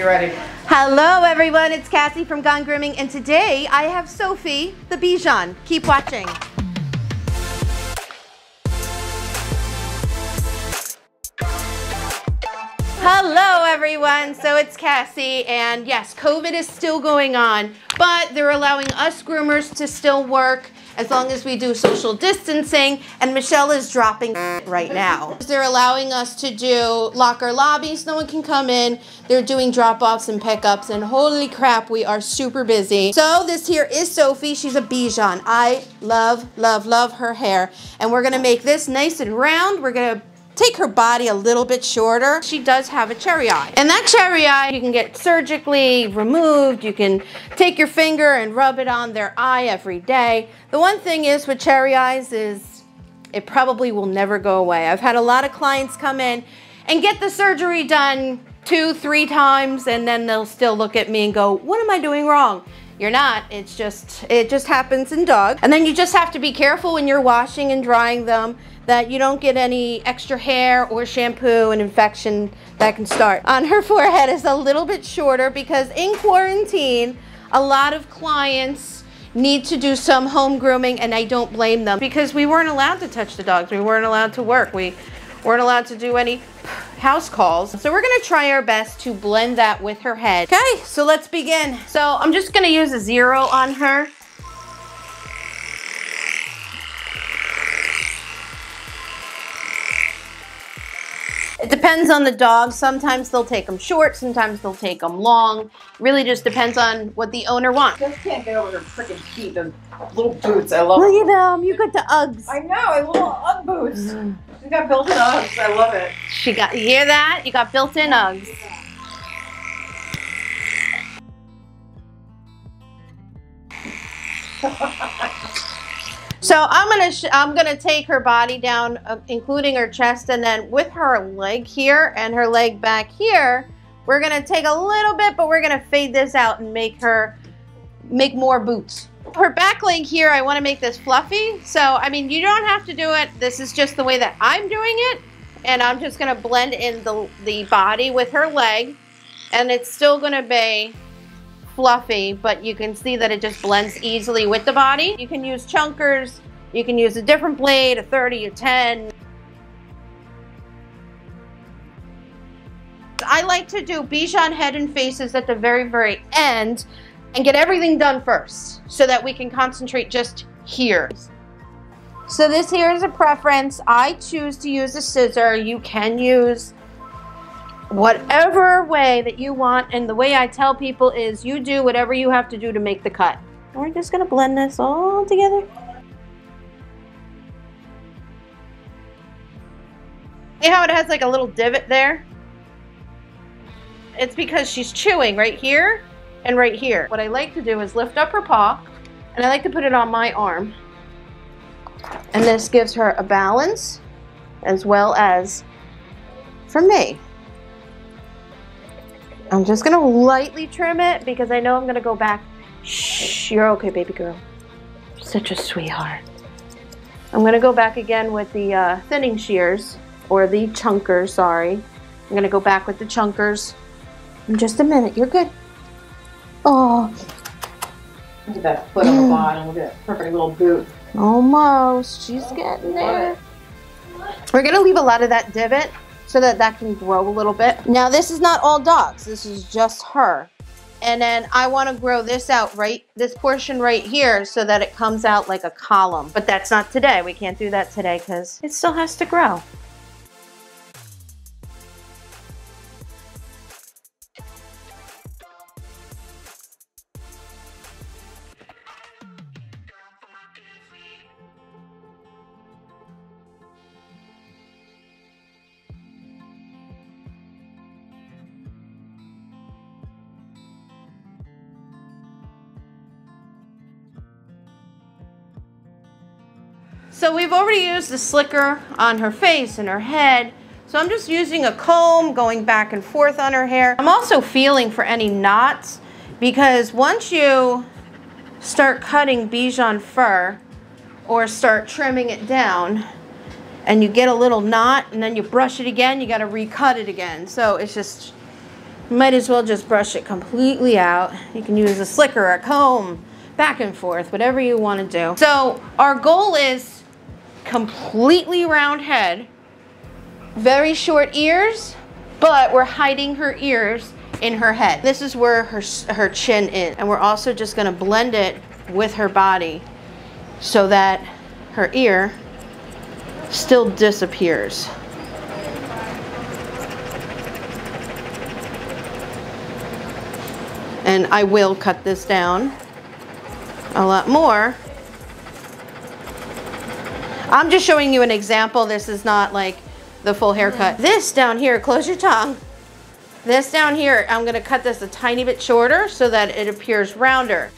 You ready? Hello everyone, it's Cassie from Gone Grooming, and today I have Sophie, the Bichon. Keep watching. Hello everyone, so it's Cassie, and yes, COVID is still going on, but they're allowing us groomers to still work as long as we do social distancing, and Michelle is dropping right now. They're allowing us to do locker lobbies, no one can come in. They're doing drop-offs and pickups, and holy crap, we are super busy. So this here is Sophie, she's a Bichon. I love, love, love her hair, and we're gonna make this nice and round. We're gonna take her body a little bit shorter. She does have a cherry eye. And that cherry eye, you can get surgically removed. You can take your finger and rub it on their eye every day. The one thing is with cherry eyes is it probably will never go away. I've had a lot of clients come in and get the surgery done 2-3 times, and then they'll still look at me and go, what am I doing wrong? You're not, it's just, it just happens in dogs. And then you just have to be careful when you're washing and drying them that you don't get any extra hair or shampoo and infection that can start. On her forehead is a little bit shorter because in quarantine, a lot of clients need to do some home grooming, and I don't blame them because we weren't allowed to touch the dogs. We weren't allowed to work. We weren't allowed to do any house calls. So we're gonna try our best to blend that with her head. Okay, so let's begin. So I'm just gonna use a 0 on her. It depends on the dog. Sometimes they'll take them short, sometimes they'll take them long. Really just depends on what the owner wants. Just can't get over their freaking feet, the little boots. I love them. Look at them, you got the Uggs. I know, I love Ugg boots. Mm. She got built-in Uggs, I love it. She got, you hear that? You got built-in Uggs. So I'm gonna take her body down, including her chest, and then with her leg here and her leg back here, we're gonna take a little bit, but we're gonna fade this out and make her make more boots. Her back leg here, I wanna make this fluffy. So, I mean, you don't have to do it. This is just the way that I'm doing it. And I'm just gonna blend in the body with her leg, and it's still gonna be fluffy, but you can see that it just blends easily with the body. You can use chunkers, you can use a different blade, a 30, a 10. I like to do Bichon head and faces at the very, very end and get everything done first so that we can concentrate just here. So this here is a preference. I choose to use a scissor. You can use whatever way that you want, and the way I tell people is you do whatever you have to do to make the cut. And we're just gonna blend this all together. See how it has like a little divot there? It's because she's chewing right here and right here. What I like to do is lift up her paw, and I like to put it on my arm. And this gives her a balance as well as for me. I'm just gonna lightly trim it because I know I'm gonna go back. Shh, you're okay, baby girl. Such a sweetheart. I'm gonna go back again with the thinning shears, or the chunkers, sorry. I'm gonna go back with the chunkers in just a minute. You're good. Oh. Look at that foot on the bottom. Look at that perfect little boot. Almost, she's getting there. We're gonna leave a lot of that divot so that can grow a little bit. Now this is not all dogs, this is just her. And then I wanna grow this out right, this portion right here, so that it comes out like a column. But that's not today, we can't do that today because it still has to grow. So we've already used the slicker on her face and her head. So I'm just using a comb, going back and forth on her hair. I'm also feeling for any knots because once you start cutting Bichon fur or start trimming it down and you get a little knot and then you brush it again, you gotta recut it again. So it's just, might as well just brush it completely out. You can use a slicker, a comb, back and forth, whatever you want to do. So our goal is completely round head, very short ears, but we're hiding her ears in her head. This is where her chin is. And we're also just gonna blend it with her body so that her ear still disappears. And I will cut this down a lot more. I'm just showing you an example. This is not like the full haircut. This down here, close your tongue. This down here, I'm gonna cut this a tiny bit shorter so that it appears rounder.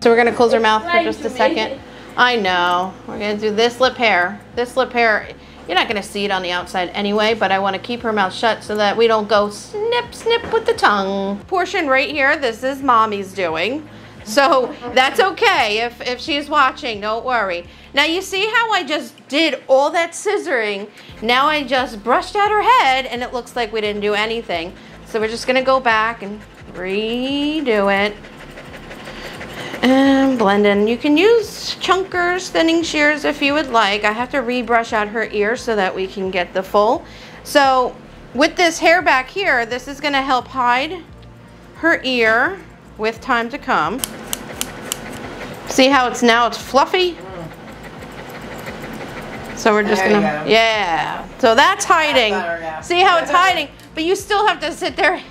So we're gonna close her mouth for just a second. I know, we're gonna do this lip hair. This lip hair, you're not gonna see it on the outside anyway, but I wanna keep her mouth shut so that we don't go snip, snip with the tongue. Portion right here, this is mommy's doing. So that's okay if she's watching, don't worry. Now you see how I just did all that scissoring. Now I just brushed out her head and it looks like we didn't do anything. So we're just gonna go back and redo it. And blend in. You can use chunkers, thinning shears if you would like. I have to rebrush out her ear so that we can get the full. So with this hair back here, this is going to help hide her ear with time to come. See how it's now, it's fluffy? So we're just going to, yeah. So that's hiding. See how it's hiding, but you still have to sit there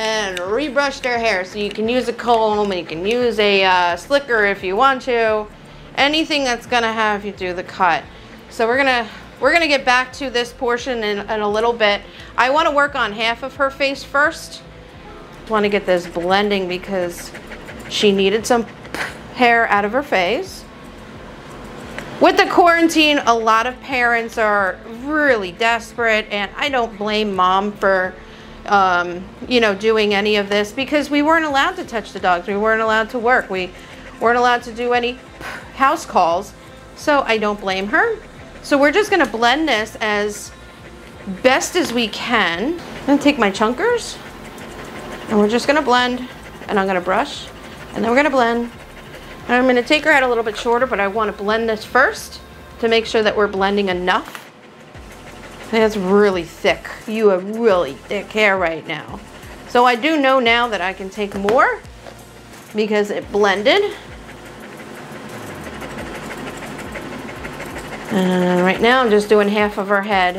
and rebrush their hair. So you can use a comb, and you can use a slicker if you want to. Anything that's gonna have you do the cut. So we're gonna get back to this portion in a little bit. I wanna work on half of her face first. I wanna get this blending because she needed some hair out of her face. With the quarantine, a lot of parents are really desperate, and I don't blame mom for you know, doing any of this, because we weren't allowed to touch the dogs. We weren't allowed to work. We weren't allowed to do any house calls. So I don't blame her. So we're just going to blend this as best as we can. I'm going to take my chunkers and we're just going to blend, and I'm going to brush, and then we're going to blend, and I'm going to take her out a little bit shorter, but I want to blend this first to make sure that we're blending enough. That's really thick. You have really thick hair right now. So I do know now that I can take more because it blended. And right now I'm just doing half of her head.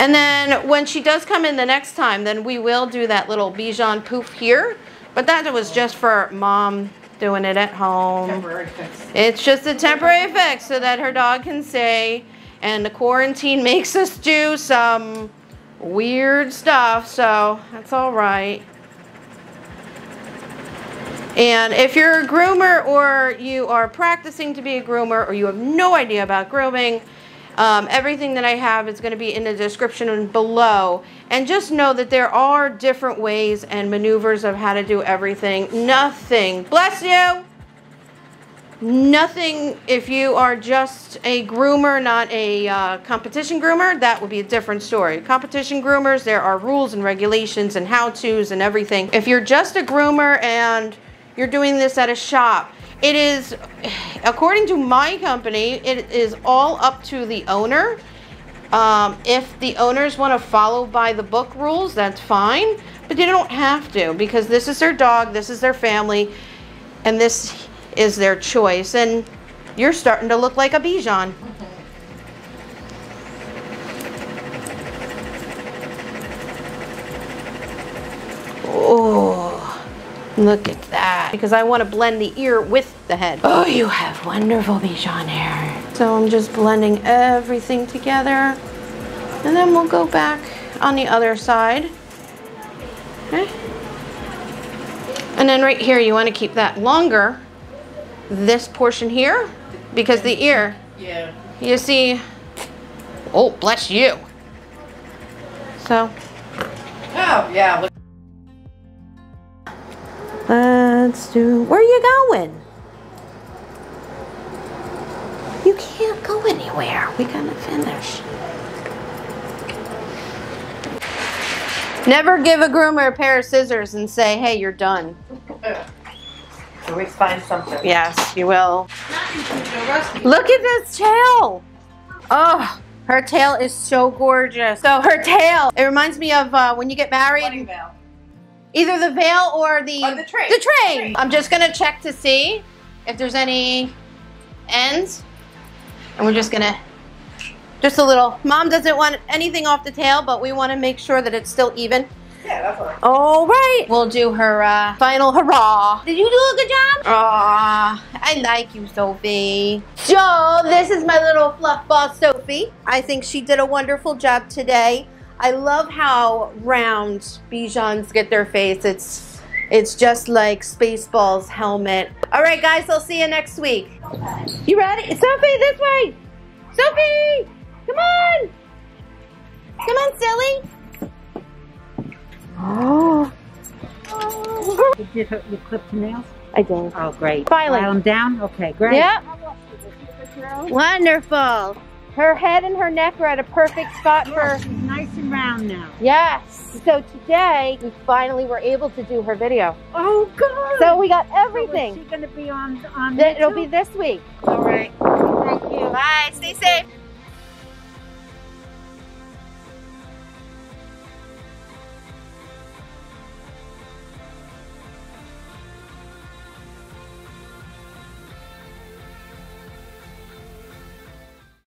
And then when she does come in the next time, then we will do that little Bichon poof here. But that was just for mom doing it at home. Temporary fix. It's just a temporary fix so that her dog can stay, and the quarantine makes us do some weird stuff, so that's all right. And if you're a groomer, or you are practicing to be a groomer, or you have no idea about grooming, everything that I have is going to be in the description below. And just know that there are different ways and maneuvers of how to do everything. Nothing, bless you, nothing, if you are just a groomer, not a competition groomer, that would be a different story. Competition groomers, there are rules and regulations and how-tos and everything. If you're just a groomer and you're doing this at a shop, it is, according to my company, it is all up to the owner. If the owners want to follow by the book rules, that's fine, but they don't have to, because this is their dog, this is their family, and this is their choice. And you're starting to look like a Bichon. Look at that, because I want to blend the ear with the head. Oh, you have wonderful Bichon hair. So I'm just blending everything together, and then we'll go back on the other side Okay. And then right here, you want to keep that longer, this portion here, because the ear, yeah, you see, oh, bless you. So, oh, yeah. Let's do, where are you going? You can't go anywhere. We gotta finish. Never give a groomer a pair of scissors and say, hey, you're done. Can we find something? Yes, you will. Look at this tail. Oh, her tail is so gorgeous. So her tail, it reminds me of when you get married. Either the veil or the train. The train. I'm just gonna check to see if there's any ends. And we're just gonna, just a little. Mom doesn't want anything off the tail, but we wanna make sure that it's still even. Yeah, that's all right. All right, we'll do her final hurrah. Did you do a good job? Aw, I like you, Sophie. So, this is my little fluff ball, Sophie. I think she did a wonderful job today. I love how round Bichons get their face. It's just like Spaceballs' helmet. All right, guys, I'll see you next week. Okay. You ready? Sophie, this way. Sophie, come on. Come on, silly. Oh. Oh. Did you clip the nails? I did. Oh, great. Filing. File them down? Okay, great. Yep. Wonderful. Her head and her neck are at a perfect spot for... She's nice and round now. Yes. So today, we finally were able to do her video. Oh, God. So we got everything. So is she going to be on this? It'll be this week. All right. Thank you. Bye. Stay safe.